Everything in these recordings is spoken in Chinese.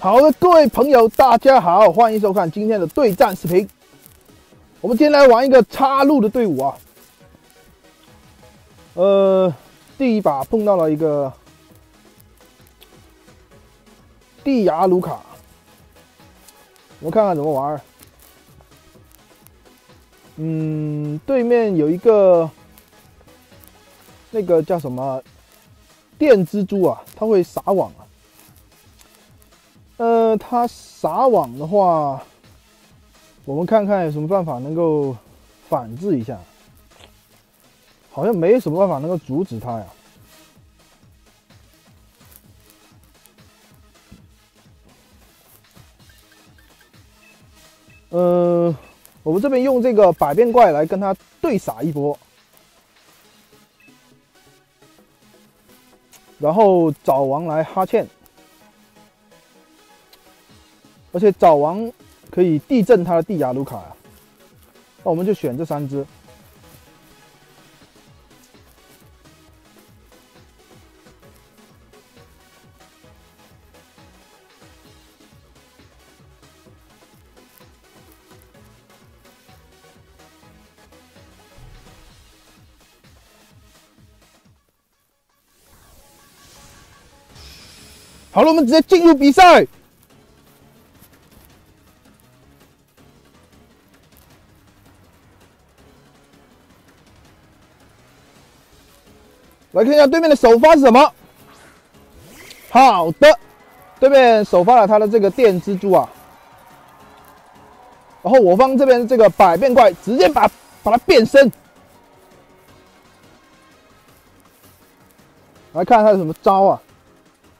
好的，各位朋友，大家好，欢迎收看今天的对战视频。我们今天来玩一个插路的队伍啊。第一把碰到了一个蒂亚卢卡，我们看看怎么玩。对面有一个那个叫什么电蜘蛛啊，它会撒网啊。 他撒网的话，我们看看有什么办法能够反制一下。好像没什么办法能够阻止他呀。我们这边用这个百变怪来跟他对撒一波，然后找王来哈欠。 而且早王可以地震他的蒂亚卢卡呀、那我们就选这三只。好了，我们直接进入比赛。 来看一下对面的首发是什么？好的，对面首发了他的这个电蜘蛛啊，然后我方这边这个百变怪直接把它变身，来看他有什么招啊？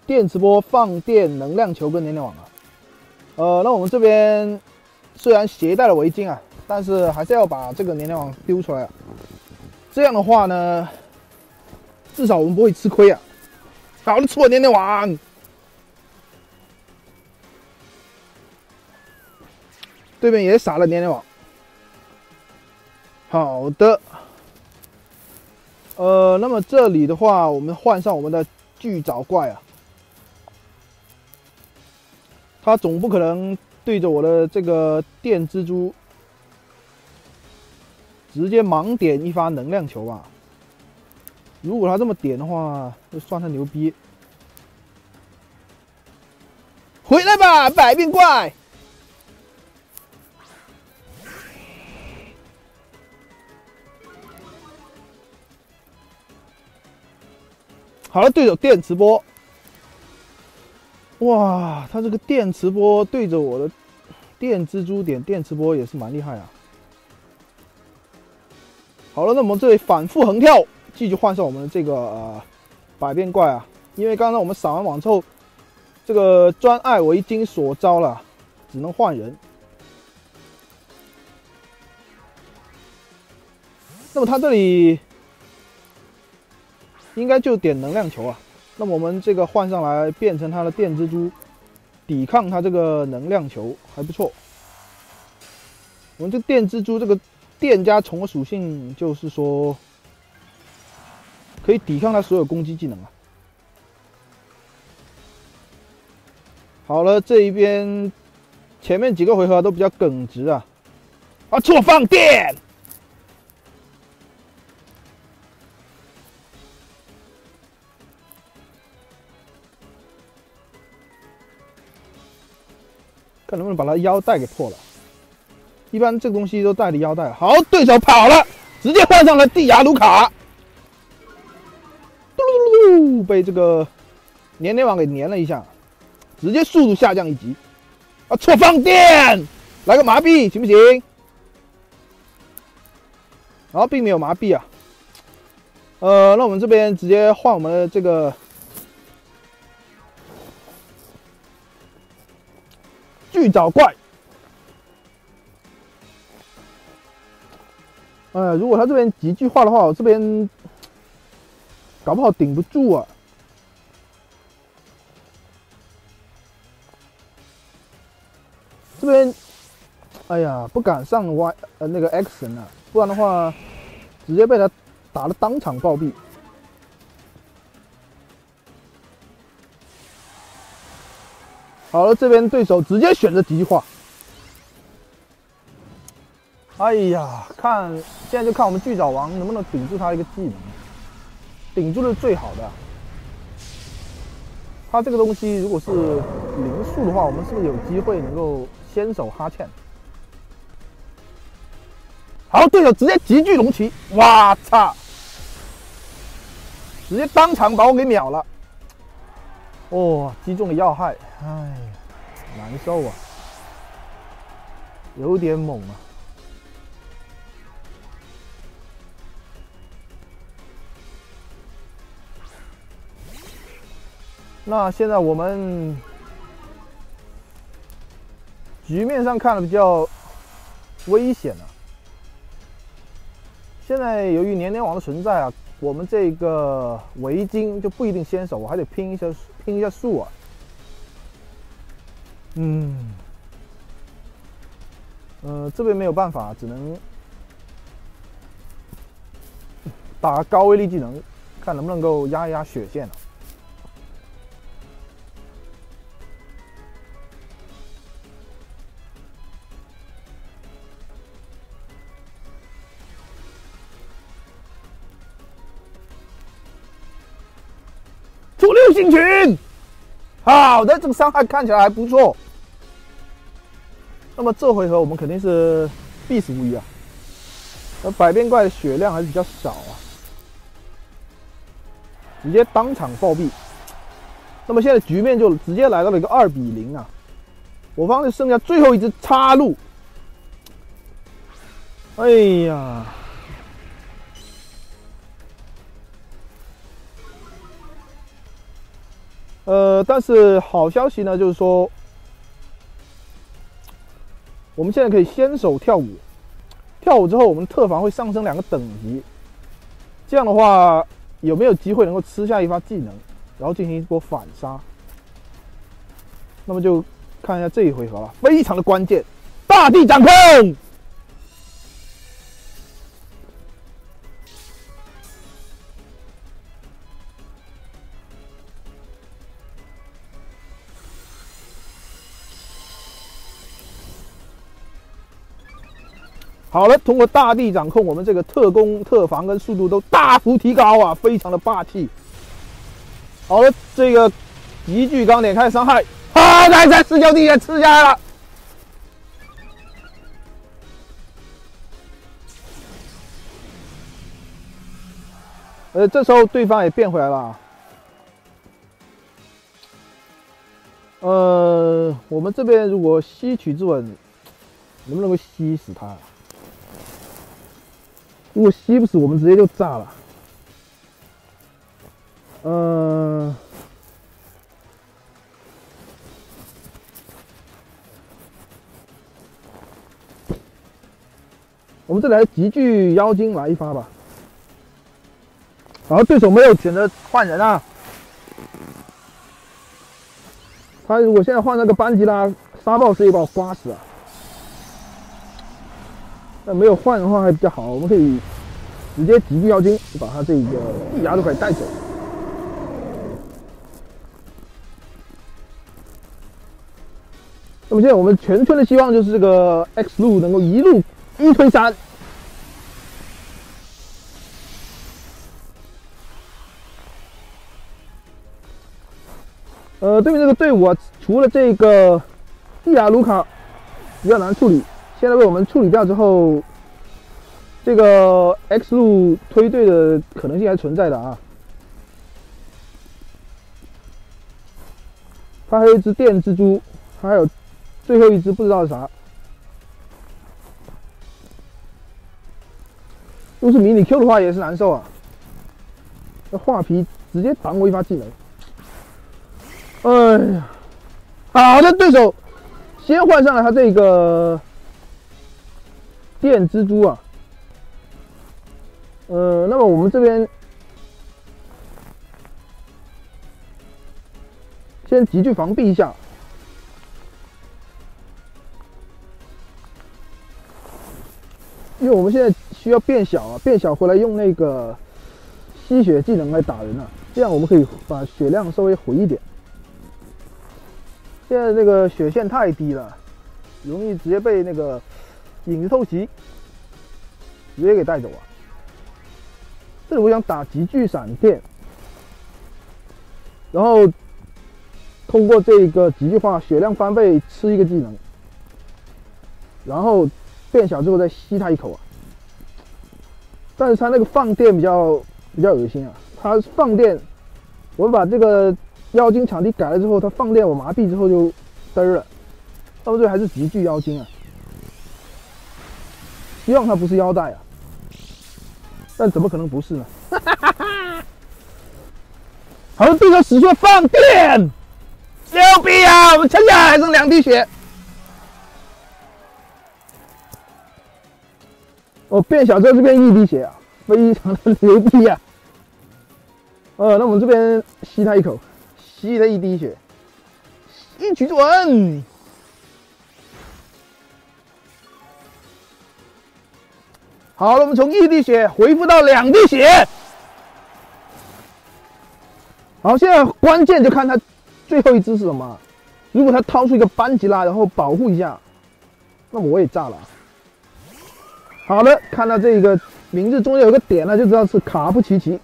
电磁波、放电、能量球跟能量网啊。那我们这边虽然携带了围巾啊，但是还是要把这个能量网丢出来啊。这样的话呢？ 至少我们不会吃亏啊！好了，错点点网。对面也撒了点点网。好的。那么这里的话，我们换上我们的巨爪怪啊。他总不可能对着我的这个电蜘蛛直接盲点一发能量球吧？ 如果他这么点的话，就算他牛逼。回来吧，百变怪！好了，对手电磁波。哇，他这个电磁波对着我的电蜘蛛点电磁波也是蛮厉害啊。好了，那我们这里反复横跳。 继续换上我们的这个百变怪啊，因为刚刚我们撒完网之后，这个专爱我已经所招了，只能换人。那么他这里应该就点能量球啊，那么我们这个换上来变成他的电蜘蛛，抵抗他这个能量球还不错。我们这电蜘蛛这个电加虫的属性就是说。 可以抵抗他所有攻击技能啊！好了，这一边前面几个回合都比较耿直啊！啊，错放电！看能不能把他腰带给破了。一般这个东西都带着腰带。好，对手跑了，直接换上了蒂亚卢卡。 被这个黏黏网给黏了一下，直接速度下降一级啊！错放电，来个麻痹行不行？然后并没有麻痹啊。那我们这边直接换我们的这个巨爪怪。如果他这边几句话的话，我这边。 搞不好顶不住啊！这边，哎呀，不敢上 Y 那个 X 神啊，不然的话，直接被他打得当场暴毙。好了，这边对手直接选择极化。哎呀，看现在就看我们巨爪王能不能顶住他一个技能，顶住是最好的。他这个东西如果是零速的话，我们是不是有机会能够先手哈欠？好，对手直接极巨龙骑，哇操！直接当场把我给秒了。 哦，击中了要害，哎呀，难受啊，有点猛啊。那现在我们局面上看了比较危险了。现在由于年王的存在啊。 我们这个围巾就不一定先手，我还得拼一下数啊。这边没有办法，只能打高威力技能，看能不能够压一压血线了。进群，好的，这个伤害看起来还不错。那么这回合我们肯定是必死无疑啊！而百变怪的血量还是比较少啊，直接当场暴毙。那么现在局面就直接来到了一个2-0啊！我方就剩下最后一只插入。哎呀！ 但是好消息呢，就是说，我们现在可以先手跳舞，跳舞之后我们特防会上升2个等级，这样的话有没有机会能够吃下一发技能，然后进行一波反杀？那么就看一下这一回合了，非常的关键，大地掌控。 好了，通过大地掌控，我们这个特攻、特防跟速度都大幅提高啊，非常的霸气。好了，这个一巨钢点开伤害，好，来在四角地也吃下来了。这时候对方也变回来了。我们这边如果吸取之吻，能不能够吸死他？ 如果吸不死，我们直接就炸了。我们这里来极巨妖精来一发吧。然后对手没有选择换人啊，他如果现在换那个班吉拉，沙暴直接把我刮死啊。 那没有换的话还比较好，我们可以直接极巨妖精就把他这个地牙都可以带走。那么现在我们全村的希望就是这个 X 路能够一路1推3。对面这个队伍啊，除了这个地牙卢卡比较难处理。 现在被我们处理掉之后，这个 X 路推队的可能性还存在的啊。他还有一只电蜘蛛，还有最后一只不知道是啥。如果是迷你 Q 的话也是难受啊。那画皮直接挡我一发技能。哎呀，好的，对手先换上了他这个。 电蜘蛛啊，那么我们这边先极巨防避一下，因为我们现在需要变小啊，变小回来用那个吸血技能来打人啊，这样我们可以把血量稍微回一点。现在这个雪线太低了，容易直接被那个影子偷袭，直接给带走啊！这里我想打极具闪电，然后通过这个极具化血量翻倍吃一个技能，然后变小之后再吸他一口啊！但是他那个放电比较恶心啊，他放电。 我们把这个妖精场地改了之后，它放电我麻痹之后就嘚儿了，到最后还是极具妖精啊！希望它不是腰带啊，但怎么可能不是呢？好像对着石穴放电，牛逼啊！我们撑下来还剩2滴血。哦，变小之后就变1滴血啊，非常的牛逼啊！ 那我们这边吸他一口，吸他1滴血，一举准。好了，我们从1滴血恢复到2滴血。好，现在关键就看他最后一只是什么。如果他掏出一个班吉拉，然后保护一下，那么我也炸了。好的，看到这个名字中间有个点了，就知道是卡布奇奇。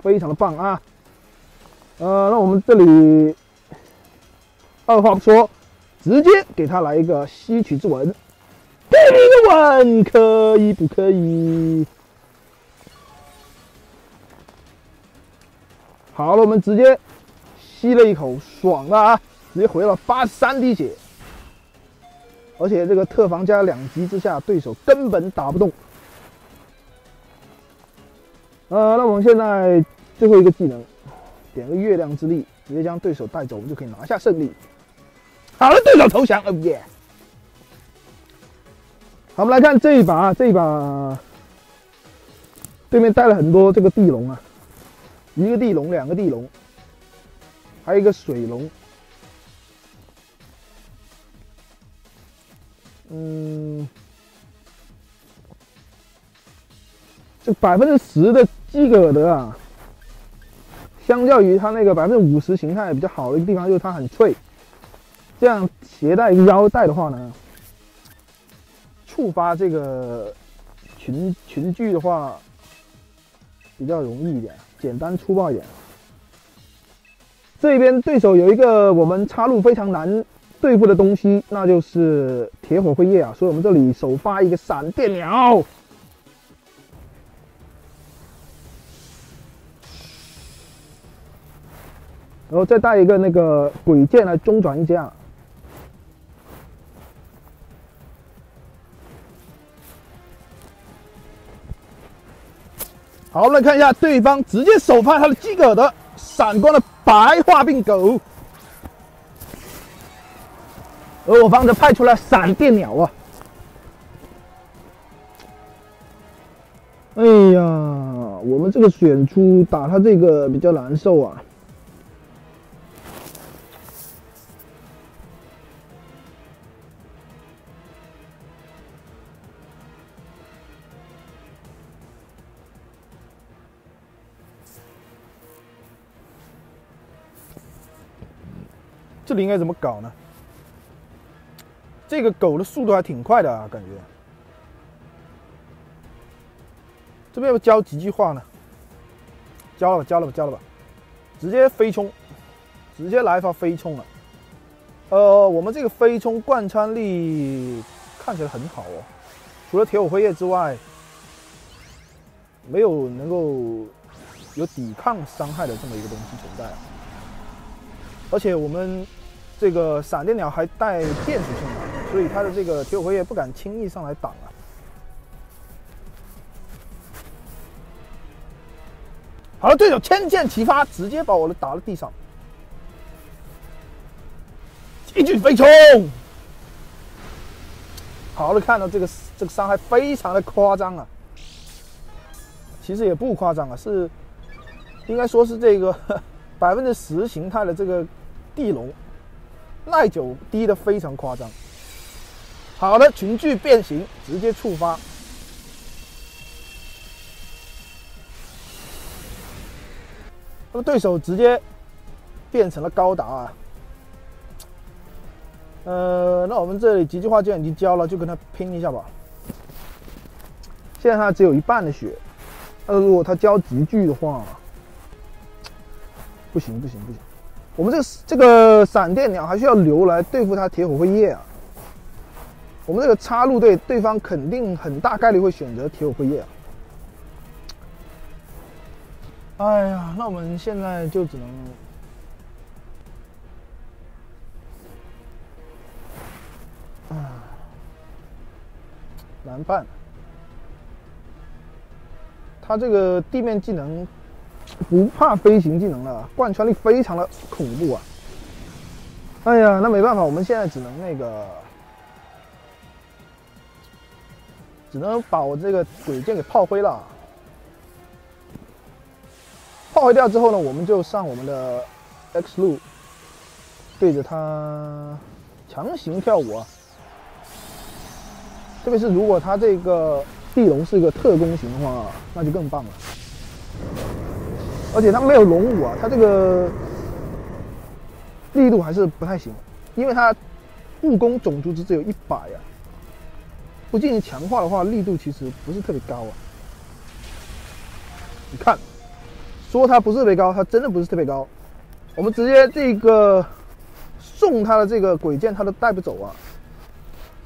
非常的棒啊！那我们这里二话不说，直接给他来一个吸取之吻，给你一个吻，可以不可以？好了，我们直接吸了一口，爽了啊！直接回了83滴血，而且这个特防加2级之下，对手根本打不动。 那我们现在最后一个技能，点个月亮之力，直接将对手带走，我们就可以拿下胜利。好了，对手投降，哦耶！好，我们来看这一把，对面带了很多这个地龙啊，一个地龙，两个地龙，还有一个水龙。这10%的基格尔德啊，相较于他那个50%形态比较好的一个地方，就是他很脆。这样携带一个腰带的话呢，触发这个群聚的话，比较容易一点，简单粗暴一点。这边对手有一个我们插入非常难对付的东西，那就是铁火辉夜啊，所以我们这里首发一个闪电鸟。 然后再带一个那个鬼剑来中转一下，好，我们来看一下对方直接首发他的基格尔德闪光的白化病狗，而我方则派出了闪电鸟啊！哎呀，我们这个选出打他这个比较难受啊！ 这里应该怎么搞呢？这个狗的速度还挺快的啊，感觉。这边要不教几句话呢？教了吧，教了吧，教了吧！直接飞冲，直接来一发飞冲了。我们这个飞冲贯穿力看起来很好哦，除了铁火辉夜之外，没有能够有抵抗伤害的这么一个东西存在啊。 而且我们这个闪电鸟还带电属性嘛，所以它的这个铁火辉夜不敢轻易上来挡啊。好了，对手千箭齐发，直接把我打到地上，一举飞冲。好了，看到这个伤害非常的夸张啊，其实也不夸张啊，是应该说是这个10%形态的这个。 地龙耐久低的非常夸张。好的，群聚变形直接触发。那么对手直接变成了高达啊，那我们这里极地化浆已经浇了，就跟它拼一下吧。现在它只有一半的血，那如果它浇集聚的话，不行。我们这个闪电鸟还需要留来对付它铁火辉夜啊。我们这个插入队，对方肯定很大概率会选择铁火辉夜啊。哎呀，那我们现在就只能。 难办，他这个地面技能不怕飞行技能了，贯穿力非常的恐怖啊！哎呀，那没办法，我们现在只能把我这个鬼剑给炮灰了。炮灰掉之后呢，我们就上我们的 X 路，对着他强行跳舞啊！ 特别是如果他这个地龙是一个特攻型的话，那就更棒了。而且他没有龙舞啊，他这个力度还是不太行，因为他物攻种族值只有100啊，不进行强化的话，力度其实不是特别高啊。你看，说他不是特别高，他真的不是特别高。我们直接这个送他的这个鬼剑，他都带不走啊。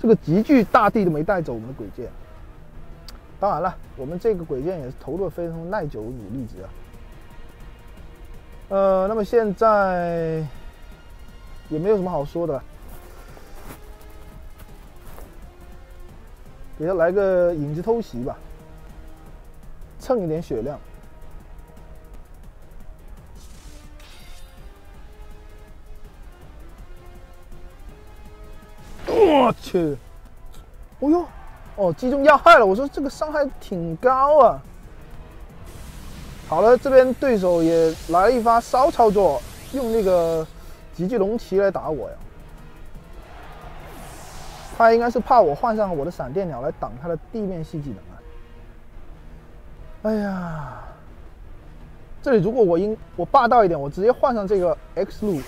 这个极具大地都没带走我们的鬼剑，当然了，我们这个鬼剑也是投入了非常耐久努力值啊。那么现在也没有什么好说的，给他来个影子偷袭吧，蹭一点血量。我去，哦呦，哦，击中要害了！我说这个伤害挺高啊。好了，这边对手也来了一发骚操作，用那个极具龙骑来打我呀。他应该是怕我换上我的闪电鸟来挡他的地面系技能啊。哎呀，这里如果我霸道一点，我直接换上这个 X 路，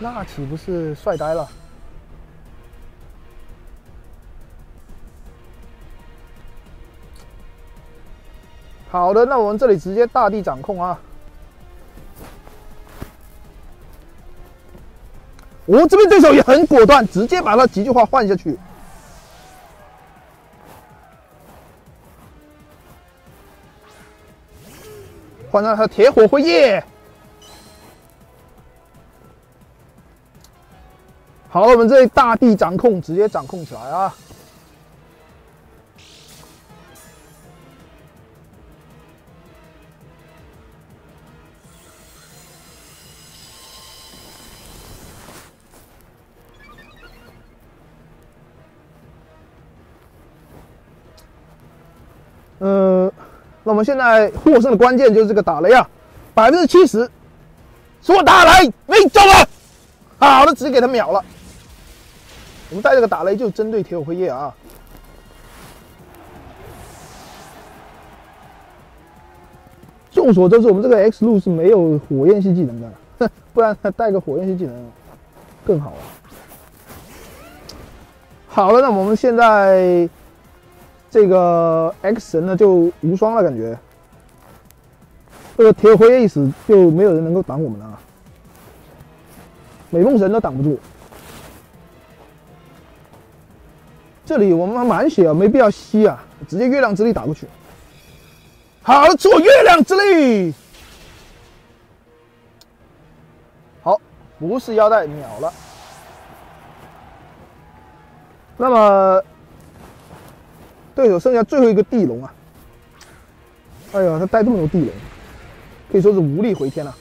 那岂不是帅呆了？ 好的，那我们这里直接大地掌控啊！哦，这边对手也很果断，直接把他极具化换下去。换上他铁火辉夜。好，我们这里大地掌控，直接掌控起来啊！ 那我们现在获胜的关键就是这个打雷啊，70%，说打雷没中了，好的，直接给他秒了。我们带这个打雷就针对铁火辉夜啊。众所周知，我们这个 X 路是没有火焰系技能的，不然他带个火焰系技能更好了。好了，那我们现在。 这个 X 神呢就无双了，感觉这个铁火辉夜一死就没有人能够挡我们了啊，美梦神都挡不住。这里我们还满血啊，没必要吸啊，直接月亮之力打过去。好，做月亮之力。好，不是腰带秒了。那么。 对手剩下最后一个地龙啊！哎呀，他带这么多地龙，可以说是无力回天了。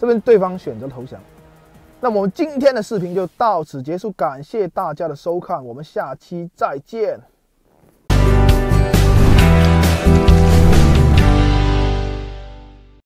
这边对方选择投降，那么我们今天的视频就到此结束，感谢大家的收看，我们下期再见。